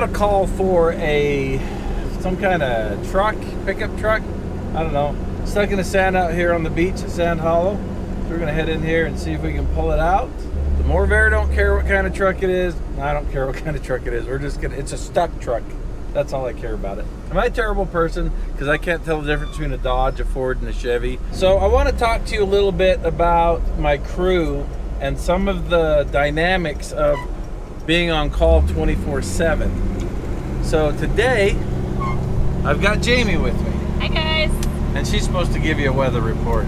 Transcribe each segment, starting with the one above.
got a call for some kind of truck, pickup truck, I don't know, stuck in the sand out here on the beach at Sand Hollow. So we're gonna head in here and see if we can pull it out. The Morvair don't care what kind of truck it is. I don't care what kind of truck it is. We're just gonna, it's a stuck truck. That's all I care about it. Am I a terrible person? Because I can't tell the difference between a Dodge, a Ford, and a Chevy. So I want to talk to you a little bit about my crew and some of the dynamics of being on call 24/7. So today, I've got Jamie with me. Hi guys. And she's supposed to give you a weather report.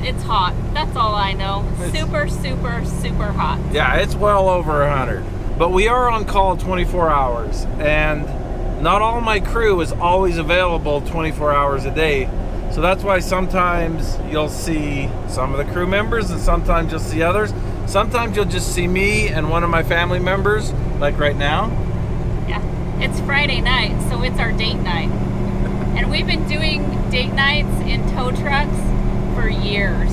It's hot, that's all I know. It's super, super, super hot. Yeah, it's well over 100. But we are on call 24 hours and not all my crew is always available 24 hours a day. So that's why sometimes you'll see some of the crew members and sometimes you'll see others. Sometimes you'll just see me and one of my family members, like right now. Yeah, it's Friday night, so it's our date night. And we've been doing date nights in tow trucks for years.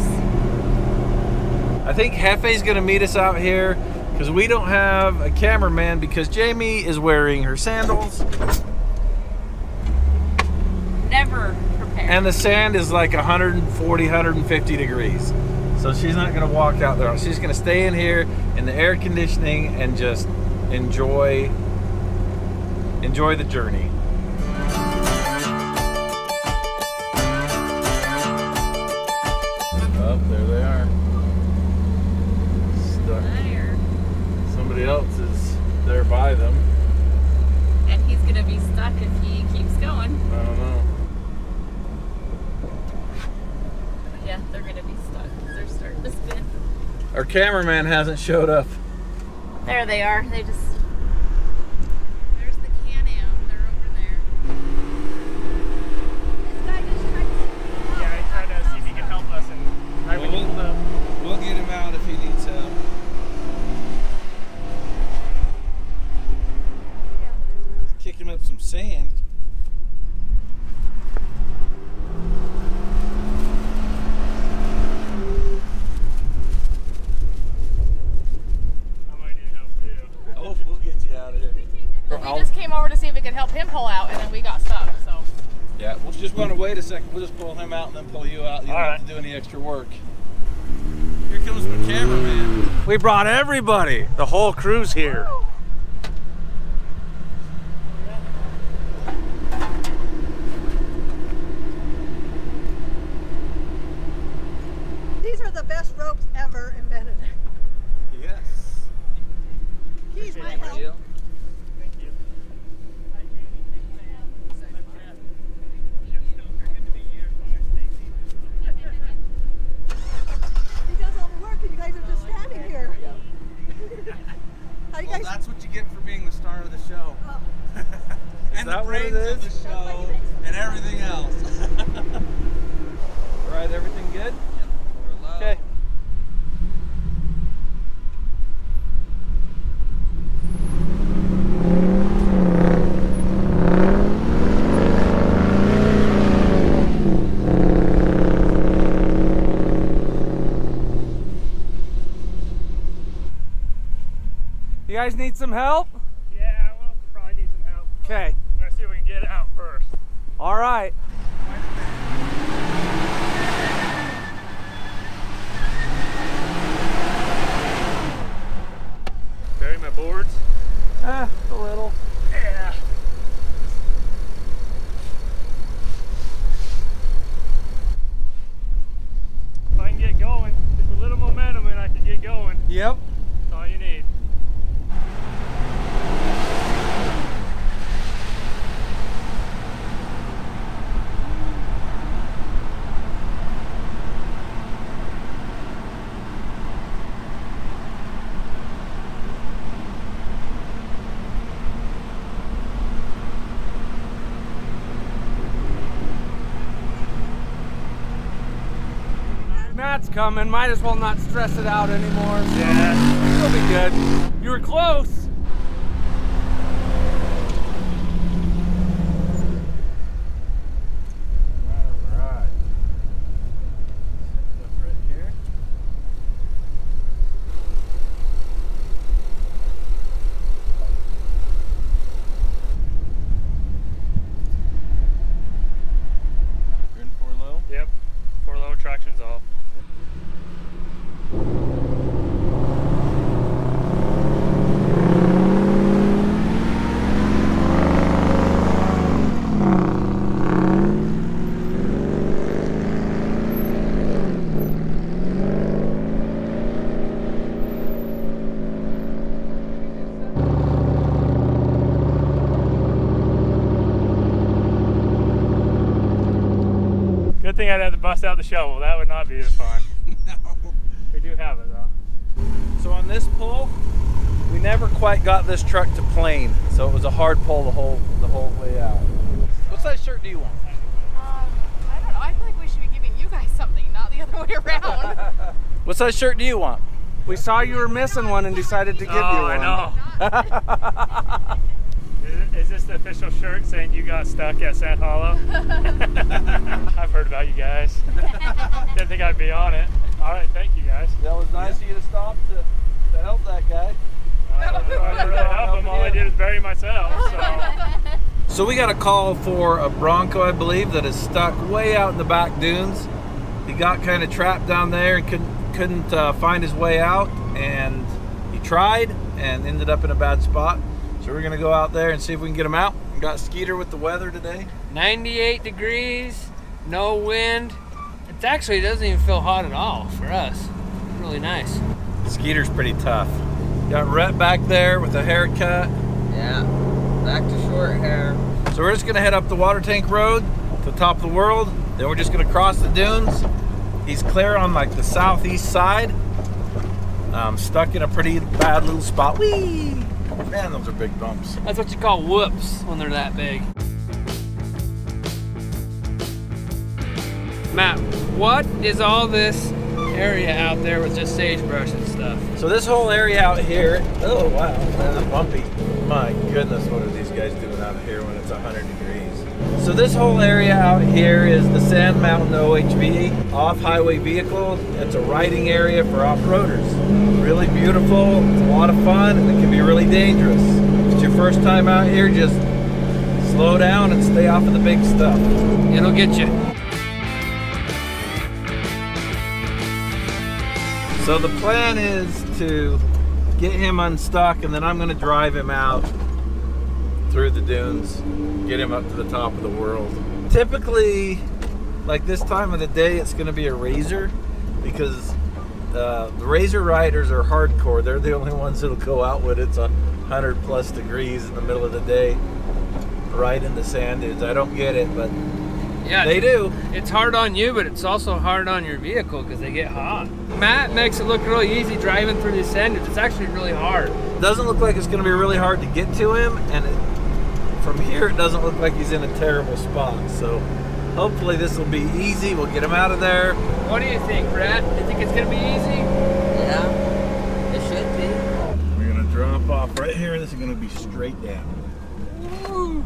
I think Hefe's gonna meet us out here because we don't have a cameraman because Jamie is wearing her sandals. Never prepared. And the sand is like 140, 150 degrees. So she's not gonna walk out there. She's gonna stay in here in the air conditioning and just enjoy the journey. Oh, there they are. Else is there by them. And he's gonna be stuck if he keeps going. I don't know. Yeah, they're gonna be stuck. They're starting to spin. Our cameraman hasn't showed up. There they are. They just... There's the Can-Am. They're over there. This guy just tried to... Yeah, I tried to see if he could help us. And I we'll get him out if he needs help. Kicking up some sand. I might need help too. Oh, we'll get you out of here. We just came over to see if we could help him pull out, and then we got stuck. So. Yeah, we'll just want to wait a second. We'll just pull him out and then pull you out. You don't have to do any extra work. Here comes my cameraman. We brought everybody. The whole crew's here. Woo! You guys need some help? Yeah, we'll probably need some help. Okay. I'm gonna see if we can get it out first. All right. Bury my boards? A little. Yeah. If I can get going, just a little momentum and I can get going. Yep. That's all you need. Coming, might as well not stress it out anymore. Yeah, it'll be good. You were close. All right. Set it up right here. Good thing I'd have to bust out the shovel. That would not be as fun. No. We do have it though. So on this pull, we never quite got this truck to plane, so it was a hard pull the whole way out. What size shirt do you want? I don't know. I feel like we should be giving you guys something, not the other way around. What size shirt do you want? We saw you were missing one and decided to give you one. Oh, I know. Is this the official shirt saying you got stuck at Sand Hollow? I've heard about you guys. Didn't think I'd be on it. All right, thank you guys. That was nice of you to stop to help that guy. I really help him. All I did was bury myself. So we got a call for a Bronco, I believe, that is stuck way out in the back dunes. He got kind of trapped down there and couldn't find his way out, and he tried and ended up in a bad spot. So we're gonna go out there and see if we can get him out. We got Skeeter with the weather today. 98 degrees, no wind. It actually doesn't even feel hot at all for us. It's really nice. Skeeter's pretty tough. Got Rhett back there with a haircut. Yeah, back to short hair. So we're just gonna head up the water tank road to the top of the world. Then we're just gonna cross the dunes. He's clear on like the southeast side. Stuck in a pretty bad little spot. Whee! Man, those are big bumps. That's what you call whoops when they're that big. Matt, what is all this area out there with just sagebrush and stuff? So this whole area out here, oh wow, that's bumpy. My goodness, what are these guys doing out here when it's 100 degrees? So this whole area out here is the Sand Mountain OHV, off-highway vehicle. It's a riding area for off-roaders. Really beautiful, it's a lot of fun, and it can be really dangerous. If it's your first time out here, just slow down and stay off of the big stuff. It'll get you. So the plan is to get him unstuck, and then I'm gonna drive him out through the dunes, get him up to the top of the world. Typically, like this time of the day, it's gonna be a razor because the razor riders are hardcore. They're the only ones that'll go out when it's 100 plus degrees in the middle of the day, right in the sand dunes. I don't get it, but yeah, they do. It's hard on you, but it's also hard on your vehicle because they get hot. Matt makes it look really easy driving through the sand dunes. It's actually really hard. It doesn't look like it's gonna be really hard to get to him, and from here, it doesn't look like he's in a terrible spot, so hopefully this will be easy. We'll get him out of there. What do you think, Brad? You think it's going to be easy? Yeah, it should be. We're going to drop off right here. This is going to be straight down. Woo.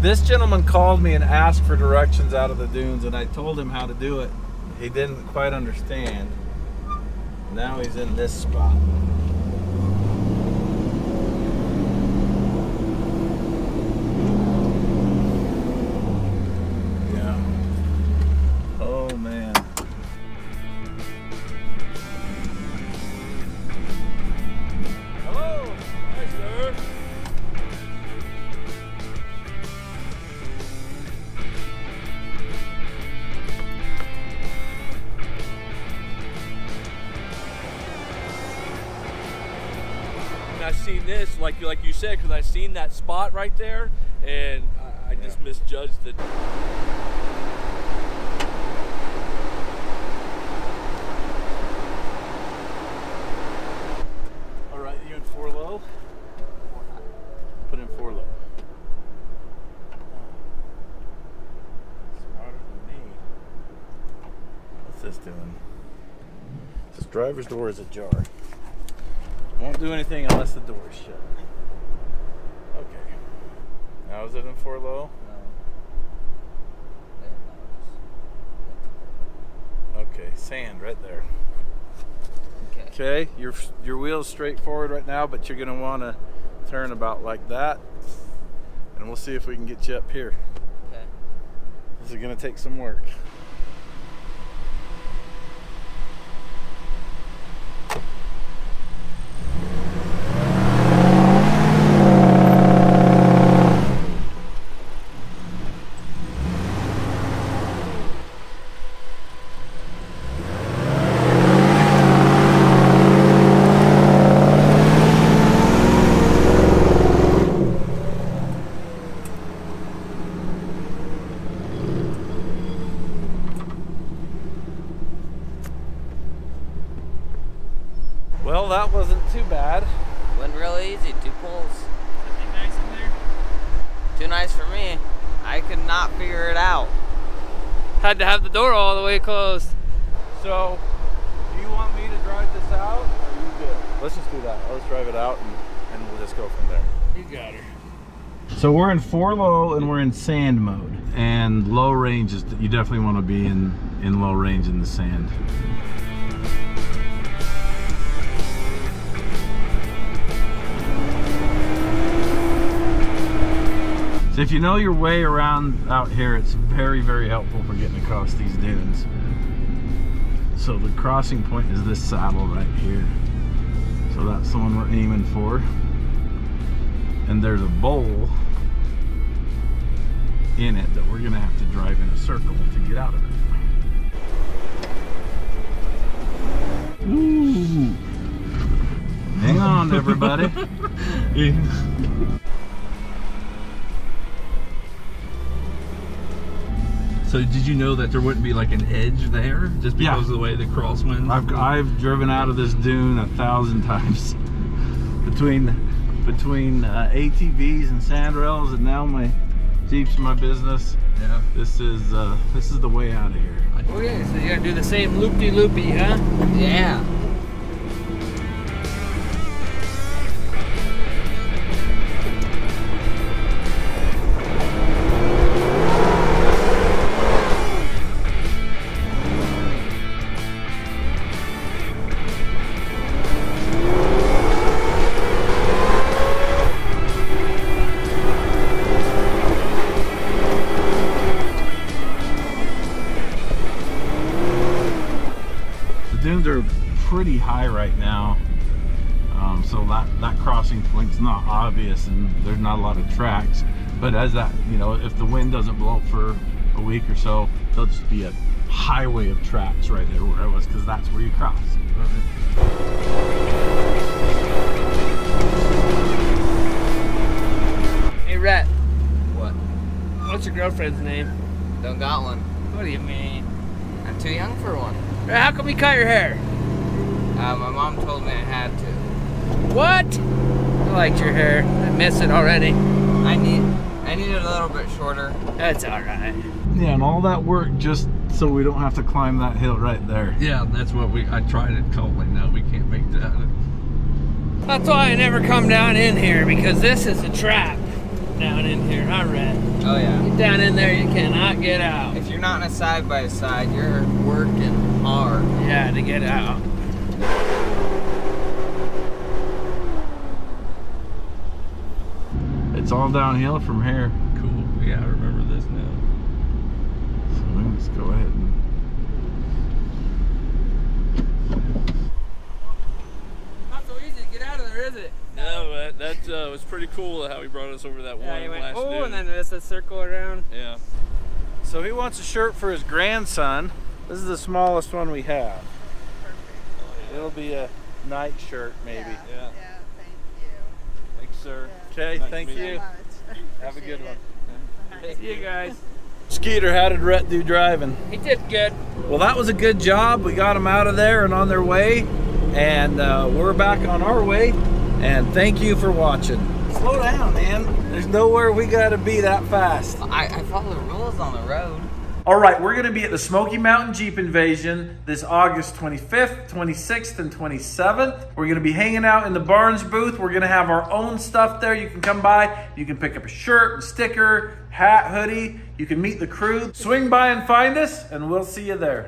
This gentleman called me and asked for directions out of the dunes, and I told him how to do it. He didn't quite understand. Now he's in this spot. Yeah. Oh man. Hello. Hi, sir. I've seen this, like you said, because I've seen that spot right there, and I just misjudged it. All right, you in four low? Put in four low. Smarter than me. What's this doing? This driver's door is ajar. Won't do anything unless the door is shut. Okay. Now is it in four low? No. Okay, sand right there. Okay. Okay, your wheel's straight forward right now, but you're gonna wanna turn about like that. And we'll see if we can get you up here. Okay. This is gonna take some work. Well, that wasn't too bad. Went real easy, 2 pulls. Something nice in there? Too nice for me. I could not figure it out. Had to have the door all the way closed. So, do you want me to drive this out, or you good? Let's just do that. Let's drive it out, and we'll just go from there. You got her. So we're in 4-low and we're in sand mode. And low range is, you definitely want to be in low range in the sand. So if you know your way around out here, it's very, very helpful for getting across these dunes. So the crossing point is this saddle right here. So that's the one we're aiming for. And there's a bowl in it that we're gonna have to drive in a circle to get out of it. Ooh. Hang on, everybody. So did you know that there wouldn't be like an edge there just because of the way the crosswind? I've driven out of this dune 1,000 times between ATVs and sand rails, and now my Jeep's my business. Yeah. This is the way out of here. Okay, so you're gonna do the same loop-de-loopy, huh? Yeah. Pretty high right now, so that crossing point's not obvious and there's not a lot of tracks, but as that, you know, if the wind doesn't blow for a week or so, there'll just be a highway of tracks right there where I was, because that's where you cross. Hey Rhett. What? What's your girlfriend's name? Don't got one. What do you mean? I'm too young for one. Rhett, how come you cut your hair? My mom told me I had to. What? I liked your hair. I miss it already. I need it a little bit shorter. That's all right. Yeah, and all that work just so we don't have to climb that hill right there. Yeah, that's what I tried it totally. No, we can't make that. That's why I never come down in here, because this is a trap down in here. I read. Oh yeah. Get down in there, you cannot get out. If you're not in a side by side, you're working hard. Yeah, to get out. It's all downhill from here. Cool. Yeah, I remember this now. So let's go ahead and... Not so easy to get out of there, is it? No, but that was pretty cool how he brought us over that one last dude. And then there's a circle around. Yeah. So he wants a shirt for his grandson. This is the smallest one we have. It'll be a night shirt, maybe. Yeah, yeah. Yeah, thank you. Thanks, sir. Okay, yeah. Thank you. Have a good one. Thank you, guys. Skeeter, how did Rhett do driving? He did good. Well, that was a good job. We got them out of there and on their way, and we're back on our way, and thank you for watching. Slow down, man. There's nowhere we got to be that fast. I follow the rules on the road. All right, we're gonna be at the Smoky Mountain Jeep Invasion this August 25th, 26th, and 27th. We're gonna be hanging out in the Barnes booth. We're gonna have our own stuff there. You can come by, you can pick up a shirt, and sticker, hat, hoodie. You can meet the crew. Swing by and find us, and we'll see you there.